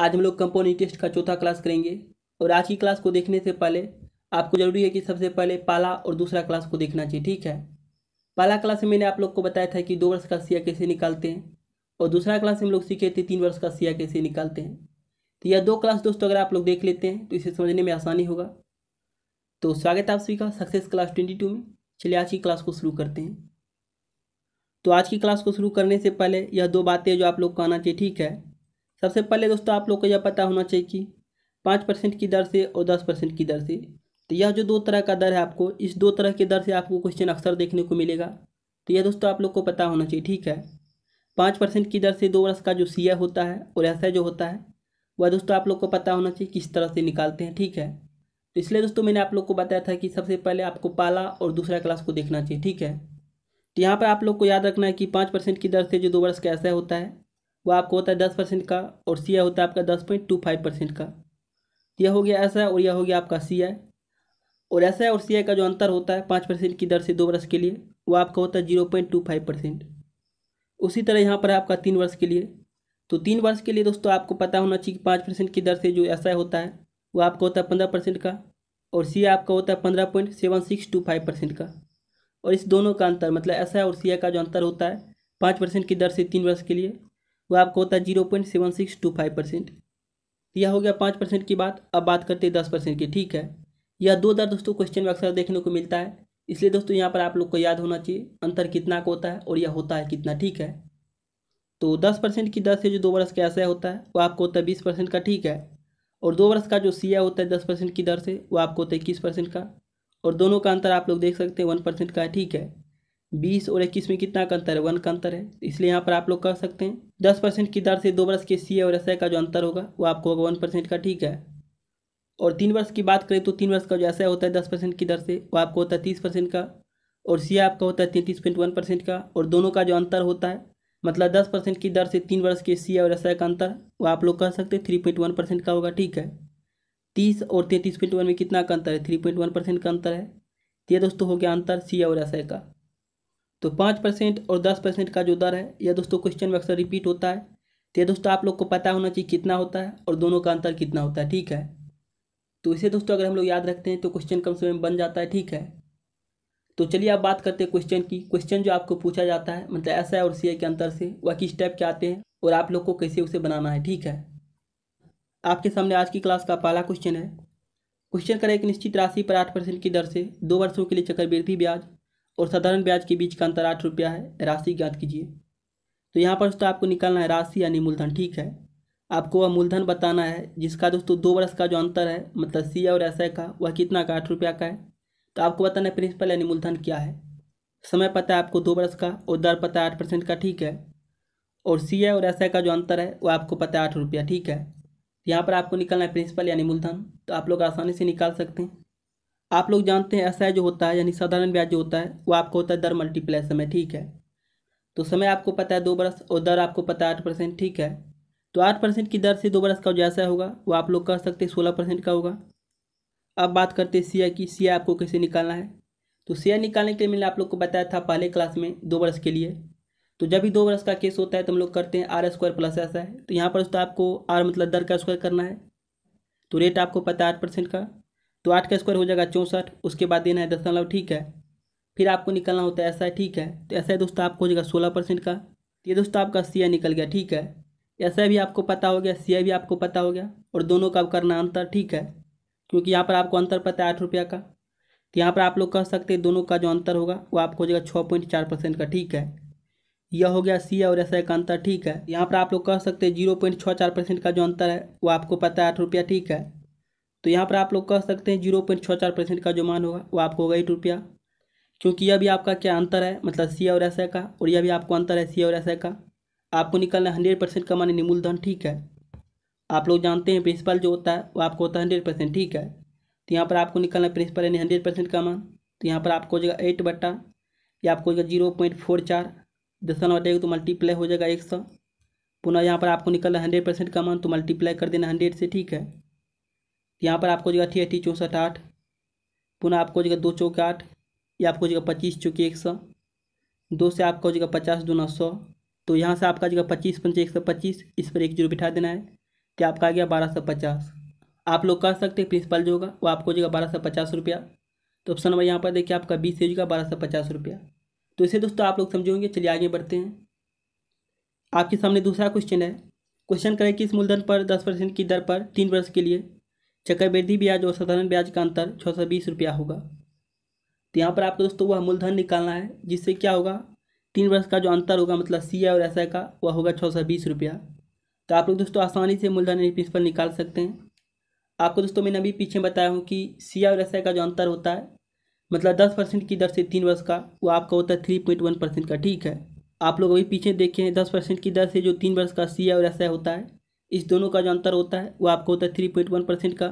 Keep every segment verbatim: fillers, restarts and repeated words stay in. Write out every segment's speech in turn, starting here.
आज हम लोग कंपाउंडिंग टेस्ट का चौथा क्लास करेंगे और आज की क्लास को देखने से पहले आपको ज़रूरी है कि सबसे पहले पहला और दूसरा क्लास को देखना चाहिए। ठीक है, पहला क्लास में मैंने आप लोग को बताया था कि दो वर्ष का सीआई कैसे निकालते हैं और दूसरा क्लास हम लोग सीखे थे तीन वर्ष का सीआई कैसे निकालते हैं। तो यह दो क्लास दोस्तों अगर आप लोग देख लेते हैं तो इसे समझने में आसानी होगा। तो स्वागत है आप सभी का सक्सेस क्लास बाईस में। चलिए आज की क्लास को शुरू करते हैं। तो आज की क्लास को शुरू करने से पहले यह दो बातें जो आप लोग को आना चाहिए। ठीक है, सबसे पहले दोस्तों आप लोग को यह पता होना चाहिए कि पाँच परसेंट की दर से और दस परसेंट की दर से, तो यह जो दो तरह का दर है आपको इस दो तरह के दर से आपको क्वेश्चन अक्सर देखने को मिलेगा। तो यह दोस्तों आप लोग को पता होना चाहिए। ठीक है, पाँच परसेंट की दर से दो वर्ष का जो सीआई होता है और एसआई जो होता है वह दोस्तों आप लोग को पता होना चाहिए किस तरह से निकालते हैं। ठीक है, तो इसलिए दोस्तों मैंने आप लोग को बताया था कि सबसे पहले आपको पहला और दूसरा क्लास को देखना चाहिए। ठीक है, तो यहाँ पर आप लोग को याद रखना है कि पाँच परसेंट की दर से जो दो वर्ष का एसआई होता है वह आपको होता है दस परसेंट का और सीआई होता है आपका दस पॉइंट टू फाइव परसेंट का। यह हो गया एसआई और यह हो गया आपका सीआई। और एसआई और सीआई का जो अंतर होता है पाँच परसेंट की दर से दो वर्ष के लिए वो आपका होता है zero point two five percent. उसी तरह यहाँ पर है आपका तीन वर्ष के लिए। तो तीन वर्ष के लिए दोस्तों आपको पता होना चाहिए कि पाँच परसेंट की दर से जो एसआई होता है वो आपका होता है पंद्रह परसेंट का और सीआई आपका होता है पंद्रह point seven six two five percent का। और इस दोनों का अंतर मतलब एसआई और सीआई का जो अंतर होता है पाँच परसेंट की दर से तीन वर्ष के लिए वो आपका होता है zero point seven six two five percent. यह हो गया पाँच परसेंट की बात। अब बात करते हैं दस परसेंट की। ठीक है, यह दो दर दोस्तों क्वेश्चन में अक्सर देखने को मिलता है, इसलिए दोस्तों यहाँ पर आप लोग को याद होना चाहिए अंतर कितना का होता है और यह होता है कितना। ठीक है, तो दस परसेंट की दर से जो दो वर्ष का एसआई होता है वो आपको होता है बीस परसेंट का। ठीक है, और दो वर्ष का जो सीआई होता है दस परसेंट की दर से वो आपको होता है इक्कीस परसेंट का। और दोनों का अंतर आप लोग देख सकते हैं वन परसेंट का है। ठीक है, बीस और इक्कीस में कितना का अंतर है, वन का अंतर है। इसलिए यहाँ पर आप लोग कर सकते हैं दस परसेंट की दर से दो वर्ष के सीआई और एसआई का जो अंतर होगा वो आपको होगा वन परसेंट का। ठीक है, और तीन वर्ष की बात करें तो तीन वर्ष का जो एसआई होता है दस परसेंट की दर से वो आपको होता है तीस परसेंट का और सीआई आपका होता है तैंतीस पॉइंट वन परसेंट का। और दोनों का जो अंतर होता है मतलब दस परसेंट की दर से तीन वर्ष के सीआई और एसआई का अंतर वो आप लोग कह सकते हैं थ्री पॉइंट वन परसेंट का होगा। ठीक है, तीस और तैंतीस पॉइंट वन में कितना का अंतर है, थ्री पॉइंट वन परसेंट का अंतर है। ये दोस्तों हो गया अंतर सीआई और एसआई का। तो पाँच परसेंट और दस परसेंट का जो दर है यह दोस्तों क्वेश्चन में अक्सर रिपीट होता है। तो ये दोस्तों आप लोग को पता होना चाहिए कितना होता है और दोनों का अंतर कितना होता है। ठीक है, तो इसे दोस्तों अगर हम लोग याद रखते हैं तो क्वेश्चन कम समय में बन जाता है। ठीक है, तो चलिए अब बात करते हैं क्वेश्चन की। क्वेश्चन जो आपको पूछा जाता है मतलब एसआई और सीआई के अंतर से वह किस टाइप के आते हैं और आप लोग को कैसे उसे बनाना है। ठीक है, आपके सामने आज की क्लास का पहला क्वेश्चन है। क्वेश्चन करें एक निश्चित राशि पर आठ परसेंट की दर से दो वर्षों के लिए चक्रवृद्धि ब्याज और साधारण ब्याज के बीच का अंतर आठ रुपया है, राशि ज्ञात कीजिए। तो यहाँ पर दोस्तों आपको निकालना है राशि यानी मूलधन। ठीक है, आपको वह मूलधन बताना है जिसका दोस्तों दो वर्ष का जो अंतर है मतलब सीआई और एसआई का वह कितना का, आठ रुपया का है। तो आपको बताना है प्रिंसिपल यानी मूलधन क्या है, समय पता है आपको दो वर्ष का और दर पता है आठ परसेंट का। ठीक है, और सीआई और एसआई का जो अंतर है वह आपको पता है आठ रुपया। ठीक है, यहाँ पर आपको निकालना है प्रिंसिपल यानी मूलधन। तो आप लोग आसानी से निकाल सकते हैं। आप लोग जानते हैं एसआई जो होता है यानी साधारण ब्याज जो होता है वो आपको होता है दर मल्टीप्लाई समय। ठीक है, तो समय आपको पता है दो वर्ष और दर आपको पता है आठ परसेंट। ठीक है, तो आठ परसेंट की दर से दो वर्ष का जो एसआई होगा वो आप लोग कर सकते हैं सोलह परसेंट का होगा। अब बात करते हैं सीआई की। सीआई आपको कैसे निकालना है, तो सीआई निकालने के लिए मैंने आप लोग को बताया था पहले क्लास में दो वर्ष के लिए। तो जब भी दो वर्ष का केस होता है तो हम लोग करते हैं आर स्क्वायर प्लस एसआई। तो यहाँ पर दोस्तों आपको आर मतलब दर का स्क्वायर करना है। तो रेट आपको पता है आठ परसेंट का, तो आठ का स्क्वायर हो जाएगा चौंसठ, उसके बाद देना है दशमलव। ठीक है, फिर आपको निकालना होता है एसआई। ठीक है, तो एसआई दोस्तों आपको हो जाएगा सोलह परसेंट का। ये दोस्तों आपका सीआई निकल गया। ठीक है, एसआई भी आपको पता हो गया, सीआई भी आपको पता हो गया और दोनों का करना अंतर। ठीक है, क्योंकि यहाँ पर आपको अंतर पता है आठ रुपया का। तो यहाँ पर आप लोग कह सकते हैं दोनों का जो अंतर होगा वो आपको हो जाएगा छः पॉइंट चार परसेंट का। ठीक है, यह हो गया सीआई और एसआई का अंतर। ठीक है, यहाँ पर आप लोग कह सकते हैं जीरो पॉइंट छः चार परसेंट का जो अंतर है वो आपको पता है आठ रुपया। ठीक है, तो यहाँ पर आप लोग कह सकते हैं जीरो पॉइंट छः चार परसेंट का जो मान होगा वो आपको होगा आठ रुपया, क्योंकि यह भी आपका क्या अंतर है मतलब सीआई और एसआई का और यह भी आपको अंतर है सीआई और एसआई का। आपको निकालना है हंड्रेड परसेंट का मान मूलधन। ठीक है, आप लोग जानते हैं प्रिंसिपल जो होता है वो आपको होता है हंड्रेड परसेंट। ठीक है, तो यहाँ पर आपको निकालना है प्रिंसिपल यानी हंड्रेड परसेंट का मान। तो यहाँ पर आपको हो जाएगा एट बट्टा या आपको हो जाएगा जीरो पॉइंट फोर चार दशमलव बटेगा तो मल्टीप्लाई हो जाएगा एक सौ। पुनः यहाँ पर आपको निकालना है हंड्रेड परसेंट का मान तो मल्टीप्लाई कर देना हंड्रेड से। ठीक है, यहाँ पर आपको हो जाएगा अठी अठी चौंसठ आठ, पुनः आपको हो जाएगा दो चौके आठ या आपको हो जाएगा पच्चीस चौके एक सौ, दो से आपको हो जाएगा पचास दूना सौ। तो यहाँ से आपका जगह पच्चीस पंच एक सौ पच्चीस, इस पर एक जीरो बिठा देना है। क्या आपका आ गया बारह सौ पचास। आप लोग कर सकते हैं प्रिंसिपल जो होगा वो आपको हो जाएगा बारह सौ पचास रुपया। तो ऑप्शन नंबर यहाँ पर देखिए आपका बीस से हो जाएगा बारह सौ पचास रुपया। तो इसे दोस्तों आप लोग समझेंगे। चलिए आगे बढ़ते हैं। आपके सामने दूसरा क्वेश्चन है। क्वेश्चन करें कि इस मूलधन पर दस परसेंट की दर पर तीन वर्ष के लिए चक्रवृद्धि ब्याज और साधारण ब्याज का अंतर छः सौ बीस रुपया होगा। तो यहाँ पर आपको दोस्तों वह मूलधन निकालना है जिससे क्या होगा तीन वर्ष का जो अंतर होगा मतलब सी आई और एस आई का वह होगा छः सौ बीस रुपया। तो आप लोग दोस्तों आसानी से मूलधन यानी प्रिंसिपल निकाल सकते हैं। आपको दोस्तों मैंने अभी पीछे बताया हूँ कि सी आई और एस आई का जो अंतर होता है मतलब दस परसेंट की दर से तीन वर्ष का वो आपका होता है थ्री पॉइंट वन परसेंट का। ठीक है, आप लोग अभी पीछे देखे हैं दस परसेंट की दर से जो तीन वर्ष का सी आई और एस आई होता है इस दोनों का जो अंतर होता है वो आपको होता है थ्री पॉइंट वन परसेंट का।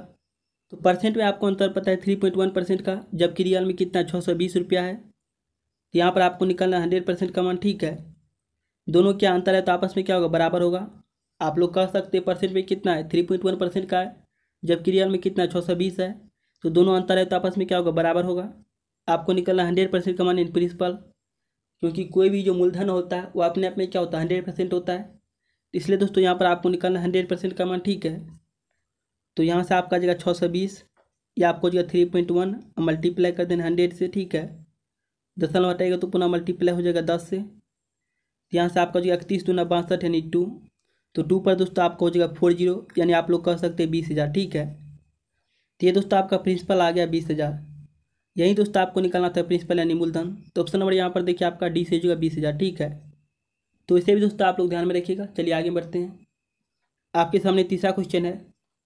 तो परसेंट में आपको अंतर पता है थ्री पॉइंट वन परसेंट का, जबकि रियल में कितना छः सौ बीस रुपया है। तो यहाँ पर आपको निकालना है हंड्रेड परसेंट का मान। ठीक है, दोनों क्या अंतर है तो आपस में क्या होगा बराबर होगा। आप लोग कह सकते हैं परसेंट में कितना है थ्री पॉइंट वन परसेंट का है, जबकि रियल में कितना छः सौ बीस है। तो दोनों अंतर है तो आपस में क्या होगा बराबर होगा। आपको निकालना है हंड्रेड परसेंट का मान इन प्रिंसिपल, क्योंकि कोई भी जो मूलधन होता है वो अपने आप में क्या होता है हंड्रेड परसेंट होता है। इसलिए दोस्तों यहाँ पर आपको निकालना है हंड्रेड परसेंट का मान। ठीक है, तो यहाँ से आपका जगह छः सौ बीस या आपको जगह थ्री पॉइंट वन मल्टीप्लाई कर देना हंड्रेड से। ठीक है, दशमलव हटाएगा तो पुनः मल्टीप्लाई हो जाएगा दस से। यहाँ से आपका हो जाएगा इकतीस दूना बासठ यानी टू। तो टू पर दोस्तों आपका हो जाएगा फोर जीरो यानी आप लोग कह सकते हैं बीस हज़ार। ठीक है, तो ये दोस्तों आपका प्रिंसिपल आ गया बीस हज़ार। यही दोस्तों आपको निकालना था प्रिंसिपल यानी मूलधन। तो ऑप्शन नंबर यहाँ पर देखिए आपका डी से हो जाएगा बीस हज़ार। ठीक है, तो इसे भी दोस्तों आप लोग ध्यान में रखिएगा। चलिए आगे बढ़ते हैं। आपके सामने तीसरा क्वेश्चन है।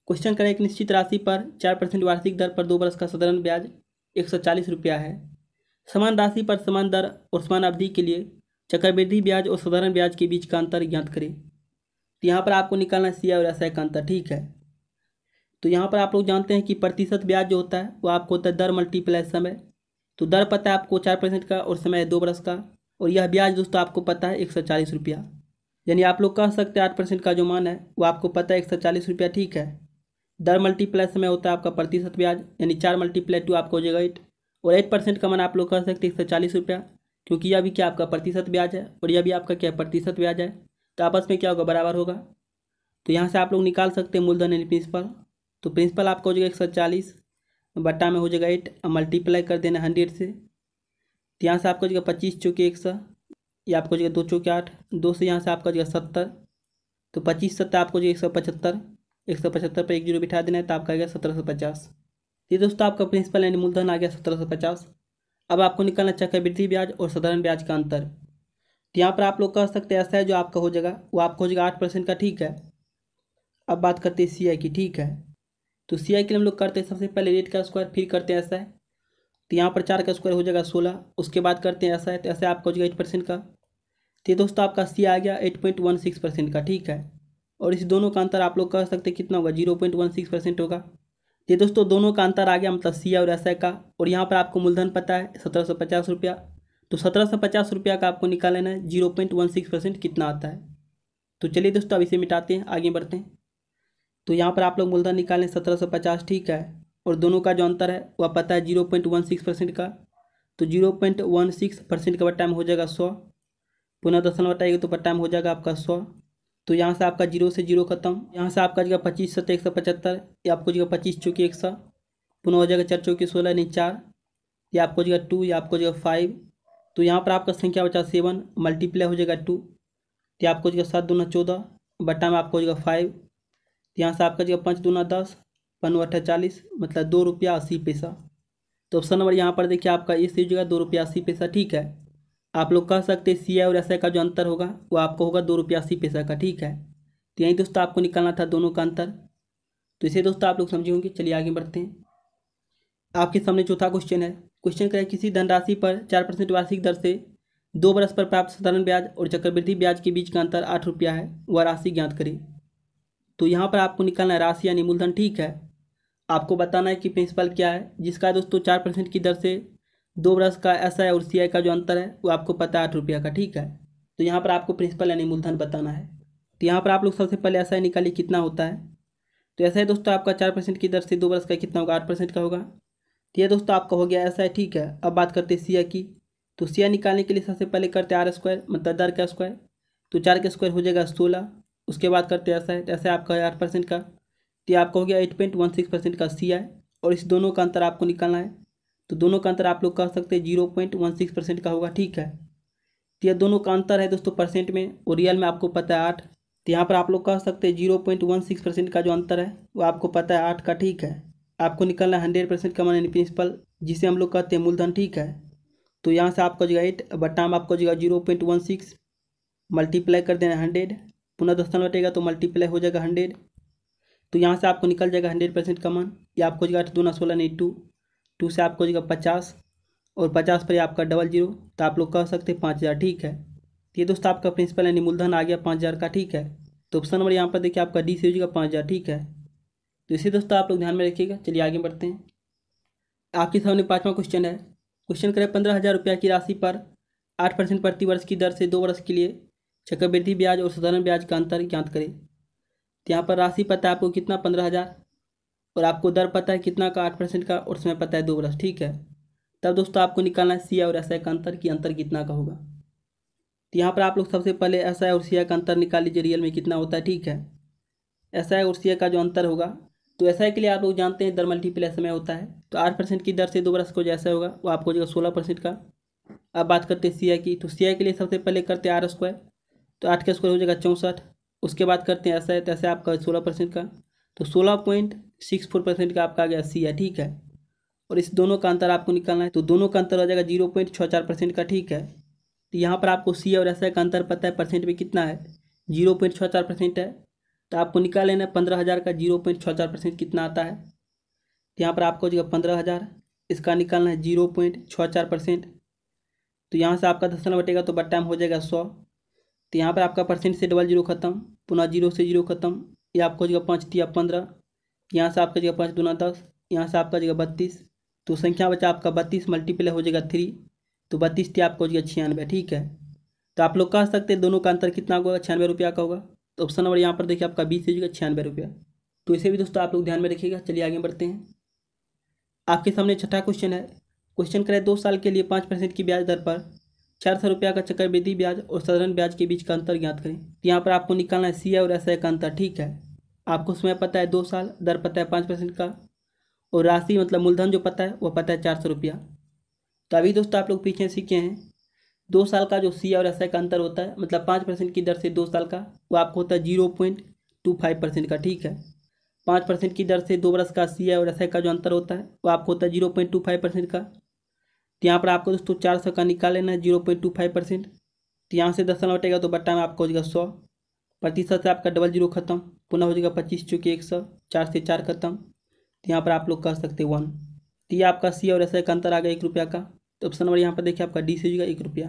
क्वेश्चन करें एक निश्चित राशि पर चार परसेंट वार्षिक दर पर दो वर्ष का साधारण ब्याज एक सौ चालीस रुपया है। समान राशि पर समान दर और समान अवधि के लिए चक्रवृद्धि ब्याज और साधारण ब्याज के बीच का अंतर ज्ञात करें। तो यहाँ पर आपको निकालना है सी आई और एस आई का अंतर। ठीक है, तो यहाँ पर आप लोग जानते हैं कि प्रतिशत ब्याज जो होता है वो आपको होता है दर मल्टीप्लाई समय। तो दर पता है आपको चार परसेंट का और समय है दो बरस का, और यह ब्याज दोस्तों आपको पता है एक सौ चालीस रुपया। यानी आप लोग कह सकते हैं आठ परसेंट का जो मान है वो आपको पता है एक सौ चालीस रुपया। ठीक है, दर मल्टीप्लाई समय होता है आपका प्रतिशत ब्याज यानी चार मल्टीप्लाई टू आपको हो जाएगा एट, और एट परसेंट का मान आप लोग कह सकते हैं एक सौ चालीस रुपया, क्योंकि यह भी क्या आपका प्रतिशत ब्याज है और यह भी आपका क्या प्रतिशत ब्याज है। तो आपस में क्या होगा बराबर होगा। तो यहाँ से आप लोग निकाल सकते हैं मूलधन यानी प्रिंसिपल। तो प्रिंसिपल आपका हो जाएगा एक सौ चालीस बट्टा में हो जाएगा एट और मल्टीप्लाई कर देना हंड्रेड से। तो यहाँ से आपका हो जाएगा पच्चीस चौके एक सौ, या आपको हो जाएगा दो चौके आठ, दो से यहाँ से आपका हो जाएगा सत्तर। तो पच्चीस सत्तर आपको हो जाएगा एक सौ पचहत्तर, एक सौ पचहत्तर पर एक जीरो बिठा देना है तो आपका आ गया सत्रह सौ पचास। ये दोस्तों आपका प्रिंसिपल यानी मूलधन आ गया सत्रह सौ पचास। अब आपको निकालना चक्रवृद्धि ब्याज और साधारण ब्याज का अंतर। यहाँ पर आप लोग कह सकते हैं ऐसा है जो आपका हो जाएगा वो आपका हो जाएगा आठ परसेंट का। ठीक है, अब बात करते हैं सी आई की। ठीक है, तो सी आई के लिए हम लोग करते हैं सबसे पहले रेट का स्क्वायर, फिर करते हैं ऐसा है। तो यहाँ पर चार का स्क्वायर हो जाएगा सोलह, उसके बाद करते हैं ऐसा है। तो ऐसा आपका हो जाएगा एट परसेंट का। तो दोस्तों आपका सी आ गया eight point one six percent का। ठीक है, और इस दोनों का अंतर आप लोग कह सकते हैं कितना होगा zero point one six percent होगा। ये दोस्तों दोनों का अंतर आ गया मतलब सी आई और एस आई का, और यहाँ पर आपको मूलधन पता है सत्रह सौ पचास रुपया। तो सत्रह सौ पचास रुपया का आपको निकालना है zero point one six percent कितना आता है। तो चलिए दोस्तों अब इसे मिटाते हैं, आगे बढ़ते हैं। तो यहाँ पर आप लोग मूलधन निकालें सत्रह सौ पचास। ठीक है, और दोनों का जो अंतर है वह पता है zero point one six percent का। तो zero point one six percent का बट्टा में हो जाएगा सौ, पुनः दशमलव हटाइएगा तो बट्टा में हो जाएगा आपका सौ। तो यहाँ से आपका जीरो से जीरो खत्म। यहाँ से आपका जगह पच्चीस सत्तर एक सौ पचहत्तर, या आपको जगह पच्चीस चौकी एक सौ, पुनः हो जाएगा चार चौकी सोलह यानी चार, या आपको जगह टू, या आपको जगह फाइव। तो यहाँ पर आपका संख्या बचा सेवन, मल्टीप्लाई हो जाएगा टू। तो आपको जगह सात दूना चौदह बट्टा में आपको हो जाएगा फाइव। यहाँ से आपका जगह पाँच दूना दस, पन्नू अट्ठा चालीस मतलब दो रुपया अस्सी पैसा। तो ऑप्शन नंबर यहाँ पर देखिए आपका इस जगह दो रुपया अस्सी पैसा। ठीक है, आप लोग कह सकते हैं सी आई और एस आई का जो अंतर होगा वो आपको होगा दो रुपया अस्सी पैसा का। ठीक है, तो यही दोस्तों आपको निकालना था दोनों का अंतर। तो इसे दोस्तों आप लोग समझे होंगे। चलिए आगे बढ़ते हैं। आपके सामने चौथा क्वेश्चन है। क्वेश्चन करें किसी धनराशि पर चार परसेंट वार्षिक दर से दो वर्ष पर प्राप्त साधारण ब्याज और चक्रवृद्धि ब्याज के बीच का अंतर आठ रुपया है, वह राशि ज्ञात करें। तो यहाँ पर आपको निकालना है राशि यानी मूलधन। ठीक है, आपको बताना है कि प्रिंसिपल क्या है जिसका दोस्तों चार परसेंट की दर से दो वर्ष का एस आई और सी आई का जो अंतर है वो आपको पता है आठ रुपया का। ठीक है, तो यहाँ पर आपको प्रिंसिपल यानी मूलधन बताना है। तो यहाँ पर आप लोग सबसे पहले एस आई निकालिए कितना होता है। तो एस आई दोस्तों आपका चार परसेंट की दर से दो वर्ष का कितना होगा आठ परसेंट का होगा। तो यह दोस्तों आपका हो गया एस आई। ठीक है, अब बात करते हैं सी आई की। तो सी आई निकालने के लिए सबसे पहले करते हैं आर स्क्वायर मतलब दर का स्क्वायर। तो चार का स्क्वायर हो जाएगा सोलह, उसके बाद करते हैं ऐसा ऐसा आपका आठ परसेंट का, तो आपका हो गया eight point one six percent का सी आई, और इस दोनों का अंतर आपको निकालना है। तो दोनों का अंतर आप लोग कह सकते हैं zero point one six percent का होगा, ठीक है। तो यह दोनों का अंतर है दोस्तों परसेंट में, और रियल में आपको पता है आठ, तो यहाँ पर आप लोग कह सकते हैं zero point one six percent का जो अंतर है वो आपको पता है आठ का, ठीक है। आपको निकालना है हंड्रेड परसेंट का मान, यानी प्रिंसिपल जिसे हम लोग कहते हैं मूलधन, ठीक है। तो यहाँ से आपको जगह एट बटाम आपको जगह zero point one six multiply कर देना हंड्रेड, पुनः दस्तान बटेगा तो मल्टीप्लाई हो जाएगा हंड्रेड। तो यहाँ से आपको निकल जाएगा हंड्रेड परसेंट का मान, या आपको जगह आठ दो ना सोलह नहीं टू, टू से आपको जगह पचास, और पचास पर आपका डबल जीरो, तो आप लोग कह सकते हैं पाँच हज़ार, ठीक है। ये दोस्तों आपका प्रिंसिपल यानी मूलधन आ गया पाँच हज़ार का, ठीक है। तो ऑप्शन नंबर यहाँ पर देखिए आपका डी से हो जाएगा पाँच हज़ार, ठीक है। तो इसे दोस्तों आप लोग ध्यान में रखिएगा। चलिए आगे बढ़ते हैं। आपके सामने पाँचवा क्वेश्चन है। क्वेश्चन करें पंद्रह हज़ार रुपया की राशि पर आठ परसेंट प्रति वर्ष की दर से दो वर्ष के लिए चक्रवृद्धि ब्याज और साधारण ब्याज का अंतर ज्ञात करें। तो यहाँ पर राशि पता है आपको कितना, पंद्रह हज़ार, और आपको दर पता है कितना का, आठ परसेंट का, और समय पता है दो वर्ष, ठीक है। तब दोस्तों आपको निकालना है सी आई और एस आई का अंतर, कि अंतर कितना का होगा। तो यहाँ पर आप लोग सबसे पहले एस आई और सी आई का अंतर निकाल लीजिए, रियल में कितना होता है, ठीक है। एस आई और सी आई का जो अंतर होगा, तो एस आई के लिए आप लोग जानते हैं दर मल्टीप्लाई समय होता है। तो आठ परसेंट की दर से दो वर्ष को जैसा होगा वो आपको जगह सोलह परसेंट का। अब बात करते हैं सी आई की। तो सी आई के लिए सबसे पहले करते हैं आर स्क्वायर, तो आठ का स्क्वायर हो जाएगा चौंसठ। उसके बाद करते हैं एस आई, तो एस आई आपका सोलह परसेंट का, तो सोलह पॉइंट सिक्स फोर परसेंट का आपका आ गया सी आई, ठीक है। और इस दोनों का अंतर आपको निकालना है, तो दोनों का अंतर हो जाएगा जीरो पॉइंट छः चार परसेंट का, ठीक है। तो यहाँ पर आपको सी आई और एस आई का अंतर पता है परसेंट में कितना है, जीरो पॉइंट छः चार परसेंट है। तो आपको निकाल लेना है पंद्रह हज़ार का जीरो पॉइंट छः चार परसेंट कितना आता है। तो यहाँ पर आपको जगह पंद्रह हज़ार, इसका निकालना है जीरो पॉइंट छः चार परसेंट। तो यहाँ से आपका दस बटेगा तो बट टाइम हो जाएगा सौ। तो यहाँ पर आपका परसेंट से डबल जीरो खत्म, पुनः जीरो से जीरो खत्म, ये आपको जगह पाँच तिया पंद्रह, यहाँ से आपका जगह पाँच दुना दस, यहाँ से आपका जगह बत्तीस। तो संख्या बचा आपका बत्तीस मल्टीप्लाई हो जाएगा थ्री, तो बत्तीस तिया आपको जगह छियानवे, ठीक है। तो आप लोग कह सकते हैं दोनों का अंतर कितना होगा, छियानवे रुपया का होगा। तो ऑप्शन नंबर यहाँ पर देखिए आपका बीस हो जाएगा छियानवे रुपया। तो इसे भी दोस्तों आप लोग ध्यान में रखिएगा। चलिए आगे बढ़ते हैं। आपके सामने छठा क्वेश्चन है। क्वेश्चन करें दो साल के लिए पाँच परसेंट की ब्याज दर पर चार सौ रुपया का चक्रवृद्धि ब्याज और साधारण ब्याज के बीच का अंतर ज्ञात करें। तो यहाँ पर आपको निकालना है सी आई और एस आई का अंतर, ठीक है। आपको समय पता है दो साल, दर पता है पाँच परसेंट का, और राशि मतलब मूलधन जो पता है वह पता है चार सौ रुपया। तो अभी दोस्तों आप लोग पीछे सीखे हैं दो साल का जो सी आई और एस आई का अंतर होता है, मतलब पाँच परसेंट की दर से दो साल का, वो आपको होता है zero point two five percent का, ठीक है। पाँच परसेंट की दर से दो वर्ष का सी आई और एस आई का जो अंतर होता है वो आपको होता है zero point two five percent का। तो यहाँ पर आपको दोस्तों चार सौ का निकाल लेना है zero point two five percent. तो यहाँ से दस लौटेगा तो बट्टा में आपको हो जाएगा सौ, प्रतिशत से आपका डबल जीरो खत्म, पुनः हो जाएगा पच्चीस चूँकि एक सौ, चार से चार खत्म। तो यहाँ पर आप लोग कर सकते हैं वन। तो ये आपका सी और एस आई का अंतर आ गया एक रुपया का। तो ऑप्शन नंबर यहाँ पर देखिए आपका डी से हो जाएगा एक रुपया।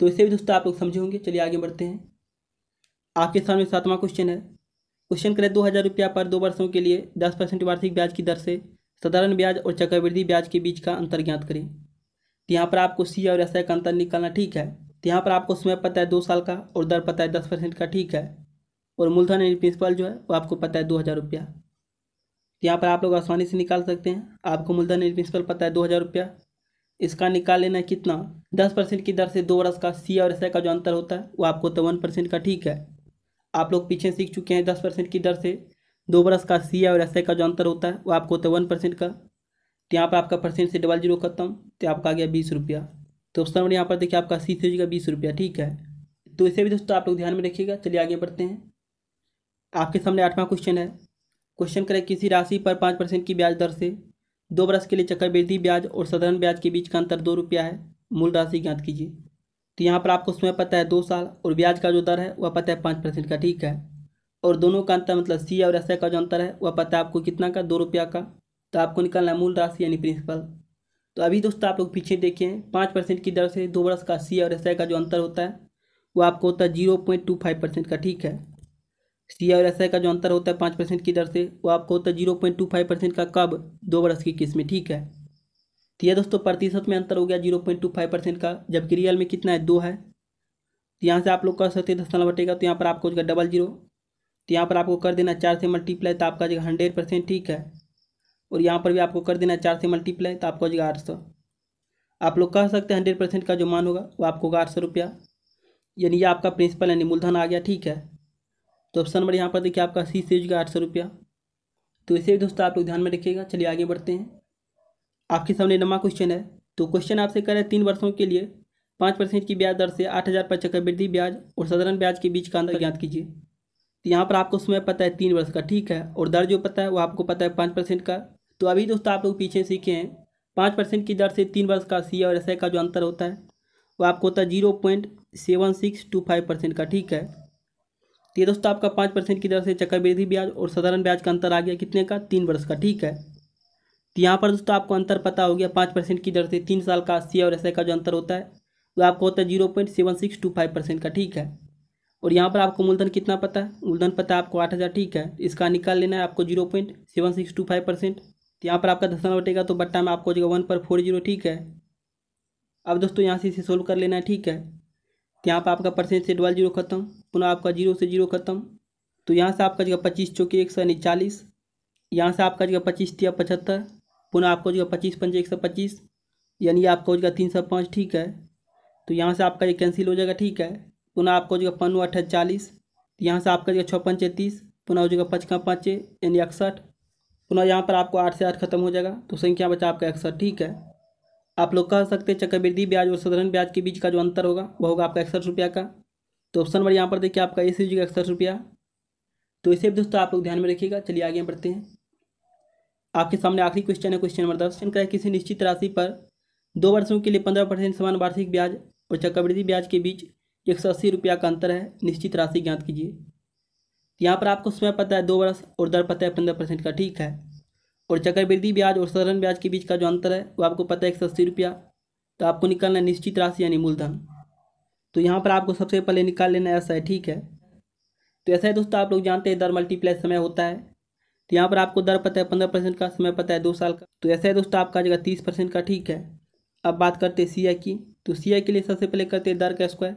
तो इसे भी दोस्तों आप लोग समझे होंगे। चलिए आगे बढ़ते हैं। आपके सामने सातवां क्वेश्चन है। क्वेश्चन करें दो हज़ार रुपया पर दो वर्षों के लिए दस परसेंट वार्षिक ब्याज की दर से साधारण ब्याज और चक्रवृद्धि ब्याज के बीच का अंतर ज्ञात करें। तो यहाँ पर आपको सी और एस आई का अंतर निकालना, ठीक है। तो यहाँ पर आपको समय पता है दो साल का और दर पता है दस परसेंट का, ठीक है। और मूलधन यानी प्रिंसिपल जो है वो आपको पता है दो हज़ार रुपया। तो यहाँ पर आप लोग आसानी से निकाल सकते हैं। आपको मूलधन यानी प्रिंसिपल पता है दो हज़ार रुपया, इसका निकाल लेना है कितना, दस परसेंट की दर से दो वर्ष का सी और एस आई का जो अंतर होता है वो आपको होता है वन परसेंट का, ठीक है। आप लोग पीछे सीख चुके हैं दस परसेंट की दर से दो वर्ष का सी और एस आई का जो अंतर होता है वो आपको होता है वन परसेंट का। तो यहाँ पर आपका परसेंट से डबल जीरो खत्म, तो आपका आ गया बीस रुपया। तो ऑप्शन नंबर यहाँ पर देखिए आपका सी से हो जाएगा बीस रुपया, ठीक है। तो इसे भी दोस्तों आप लोग ध्यान में रखिएगा। चलिए आगे बढ़ते हैं। आपके सामने आठवां क्वेश्चन है। क्वेश्चन करें किसी राशि पर पाँच परसेंट की ब्याज दर से दो वर्ष के लिए चक्रवृद्धि ब्याज और साधारण ब्याज के बीच का अंतर दो रुपया है, मूल राशि ज्ञात कीजिए। तो यहाँ पर आपको समय पता है दो साल और ब्याज का जो दर है वह पता है पाँच परसेंट का, ठीक है। और दोनों का अंतर मतलब सी और एस आई का जो अंतर है वह पता है आपको कितना का, दो रुपया का। तो आपको निकालना है मूल राशि यानी प्रिंसिपल। तो अभी दोस्तों आप लोग पीछे देखिए पाँच परसेंट की दर से दो वर्ष का सी और एस आई का जो अंतर होता है वो आपको होता है zero point two five percent का, ठीक है। सी और एस आई का जो अंतर होता है पाँच परसेंट की दर से वो आपको होता है zero point two five percent का, कब, दो वर्ष की किस्त में, ठीक है। तो यह दोस्तों प्रतिशत में अंतर हो गया zero point two five percent का, जबकि रियल में कितना है, दो है। तो यहाँ से आप लोग कर सकते हैं दस बटेगा तो यहाँ पर आपको डबल जीरो, तो यहाँ पर आपको कर देना चार से मल्टीप्लाई, तो आपका जगह हंड्रेड परसेंट, ठीक है। और यहाँ पर भी आपको कर देना चार से मल्टीप्लाई, तो आपको हो जाएगा आठ सौ। आप लोग कह सकते हैं हंड्रेड परसेंट का जो मान होगा वो आपको होगा आठ सौ रुपया, यानी ये आपका प्रिंसिपल यानी मूलधन आ गया, ठीक है। तो ऑप्शन नंबर यहाँ पर देखिए आपका सी से होगा आठ सौ रुपया। तो इसे भी दोस्तों आप लोग ध्यान में रखिएगा। चलिए आगे बढ़ते हैं। आपके सामने नवा क्वेश्चन है। तो क्वेश्चन आपसे कह रहे हैं तीन वर्षों के लिए पाँच परसेंट की ब्याज दर से आठ हज़ार चक्रवृद्धि ब्याज और साधारण ब्याज के बीच का अंतर ज्ञात कीजिए। तो यहाँ पर आपको समय पता है तीन वर्ष का, ठीक है, और दर जो पता है वो आपको पता है पाँच परसेंट का। तो अभी दोस्तों आप लोग पीछे सीखे हैं पाँच परसेंट की दर से तीन वर्ष का सी और एस आई का जो अंतर होता है वो आपको होता है zero point seven six two five percent का, ठीक है। तो ये दोस्तों आपका पाँच परसेंट की दर से चक्रवृद्धि ब्याज और साधारण ब्याज का अंतर आ गया कितने का, तीन वर्ष का, ठीक है। तो यहाँ पर दोस्तों आपको अंतर पता हो गया। पाँच परसेंट की दर से तीन साल का सी और एस आई का जो अंतर होता है वो आपको होता है zero point seven six two five percent का, ठीक है। और यहाँ पर आपको मूलधन कितना पता है, मूलधन पता है आपको आठ हज़ार, ठीक है। इसका निकाल लेना है आपको zero point seven six two five percent. तो यहाँ पर आपका दशमलव बटेगा तो बट्टा में आपको हो जाएगा वन पर फोर जीरो, ठीक है। अब दोस्तों यहाँ से इसे सोल्व कर लेना है, ठीक है। यहाँ पर आपका परसेंट से डबल जीरो खत्म, पुनः आपका जीरो से जीरो खत्म। तो यहाँ से आपका जगह पच्चीस चौके एक सौ चालीस, यहाँ से आपका जगह पच्चीस तिया पचहत्तर, पुनः आपको जगह पच्चीस पंच एक सौ पच्चीस, यानी आपका हो जाएगा तीन सौ पाँच, ठीक है। तो यहाँ से आपका ये कैंसिल हो जाएगा, ठीक है। पुनः आपको जगह पन्नू अठा चालीस, यहाँ से आपका जगह छः पंचे तीस, पुनः हो जाएगा पचका पाँचे यानी इकसठ, पुनः यहाँ पर आपको आठ से आठ खत्म हो जाएगा तो संख्या बचा आपका इकसठ, ठीक है। आप लोग कह सकते हैं चक्रवृद्धि ब्याज और साधारण ब्याज के बीच का जो अंतर होगा वह होगा आपका इकसठ रुपया का। तो ऑप्शन नंबर यहाँ पर देखिए आपका ए सी होगा इकसठ रुपया। तो इसे भी दोस्तों आप लोग ध्यान में रखिएगा। चलिए आगे बढ़ते हैं। आपके सामने आखिरी क्वेश्चन है, क्वेश्चन नंबर दस। इनका किसी निश्चित राशि पर दो वर्षों के लिए पंद्रह परसेंट समान वार्षिक ब्याज और चक्रवृद्धि ब्याज के बीच एक सौ अस्सी रुपया का अंतर है। निश्चित राशि ज्ञात कीजिए। यहाँ पर आपको समय पता है दो वर्ष और दर पता है पंद्रह परसेंट का, ठीक है। और चक्रवृद्धि ब्याज और साधारण ब्याज के बीच का जो अंतर है वो आपको पता है एक सौ अस्सी रुपया। तो आपको निकालना है निश्चित राशि यानी मूलधन। तो यहाँ पर आपको सबसे पहले निकाल लेना है एस आई, ठीक है। तो एस आई दोस्तों आप लोग जानते हैं दर मल्टीप्लाई समय होता है। तो यहाँ पर आपको दर पता है पंद्रह परसेंट का, समय पता है दो साल का। तो एस आई दोस्तों आपका जगह तीस परसेंट का, ठीक है। अब बात करते हैं सी आई की। तो सी आई के लिए सबसे पहले करते हैं दर का स्क्वायर।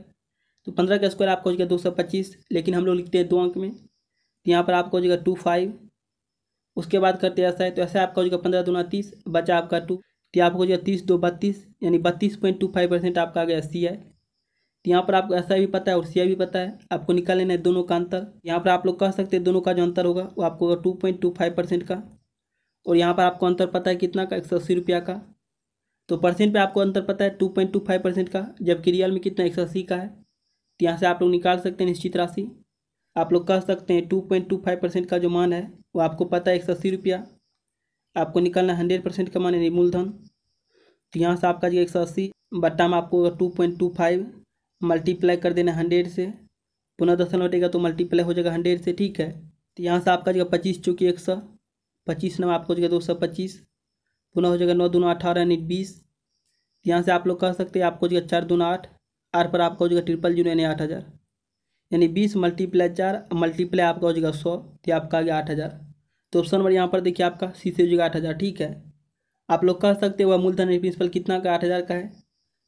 तो पंद्रह का स्क्वायर आपको हो जाएगा दो सौ पच्चीस, लेकिन हम लोग लिखते हैं दो अंक में। यहाँ पर आपको हो जाएगा टू फाइव। उसके बाद करते हैं ऐसा है। तो ऐसा आपका हो जाएगा पंद्रह दूना तीस, बचा आपका टू। तो आपको हो जाएगा तीस दो बत्तीस, यानी बत्तीस पॉइंट टू फाइव परसेंट आपका आ गया सी आई। तो यहाँ पर आपको ऐसा भी पता है और सी आई भी पता है। आपको निकाल लेना है दोनों का अंतर। यहाँ पर आप लोग कह सकते हैं दोनों का जो अंतर होगा वो आपको होगा two point two five percent का। और यहाँ पर आपको अंतर पता है कितना का, एक सौ अस्सी रुपया का। तो परसेंट पे आपको अंतर पता है two point two five percent का, जबकि रियल में कितना एक सौ अस्सी का है। तो यहाँ से आप लोग निकाल सकते हैं निश्चित राशि। आप लोग कह सकते हैं two point two five percent का जो मान है वो आपको पता है एक सौ अस्सी रुपया। आपको निकालना है हंड्रेड परसेंट का मान यानी मूलधन। तो यहाँ से आपका जो एक सौ अस्सी बट्टा में आपको two point two five multiply कर देना हंड्रेड से, पुनः दशमलव लौटेगा तो मल्टीप्लाई हो जाएगा हंड्रेड से, ठीक है। तो यहाँ से आपका जो पच्चीस चूँकि एक सौ पच्चीस, नंबर आपको हो जाएगा दो सौ पच्चीस, पुनः हो जाएगा नौ दूना अठारह यानी बीस। यहाँ से आप लोग कह सकते हैं आपको हो जाएगा चार दूना आठ, आठ पर आपका हो जाएगा ट्रिपल जीरो यानी आठ हज़ार, यानी बीस मल्टीप्लाई चार मल्टीप्लाई आपका हो जाएगा सौ। तो आपका आ गया आठ हज़ार। तो ऑप्शन नंबर यहाँ पर देखिए आपका सी से हो जाएगा आठ हज़ार, ठीक है। आप लोग कह सकते हैं वह मूलधन यानी प्रिंसिपल कितना का, आठ हज़ार का है।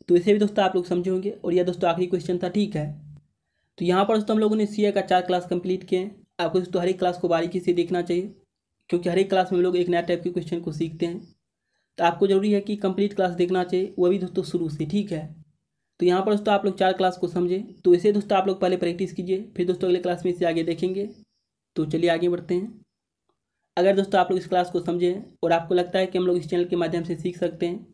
तो इसे भी दोस्तों आप लोग समझे होंगे। और यह दोस्तों आखिरी क्वेश्चन था, ठीक है। तो यहाँ पर दोस्तों हम लोगों ने सी आई का चार क्लास कंप्लीट किए हैं। आपको दोस्तों हर एक क्लास को बारीकी से देखना चाहिए, क्योंकि हर एक क्लास में हम लोग एक नया टाइप के क्वेश्चन को सीखते हैं। तो आपको जरूरी है कि कंप्लीट क्लास देखना चाहिए, वो भी दोस्तों शुरू से, ठीक है। तो यहाँ पर दोस्तों आप लोग चार क्लास को समझे। तो इसे दोस्तों आप लोग पहले प्रैक्टिस कीजिए, फिर दोस्तों अगले क्लास में इसे आगे देखेंगे। तो चलिए आगे बढ़ते हैं। अगर दोस्तों आप लोग इस क्लास को समझें और आपको लगता है कि हम लोग इस चैनल के माध्यम से सीख सकते हैं,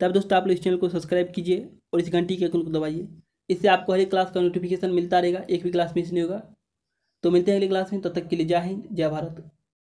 तब दोस्तों आप लोग इस चैनल को सब्सक्राइब कीजिए और इस घंटी के आइकन को दबाइए। इससे आपको हर एक क्लास का नोटिफिकेशन मिलता रहेगा, एक भी क्लास मिस नहीं होगा। तो मिलते हैं अगली क्लास में, तब तक के लिए जय हिंद जय भारत।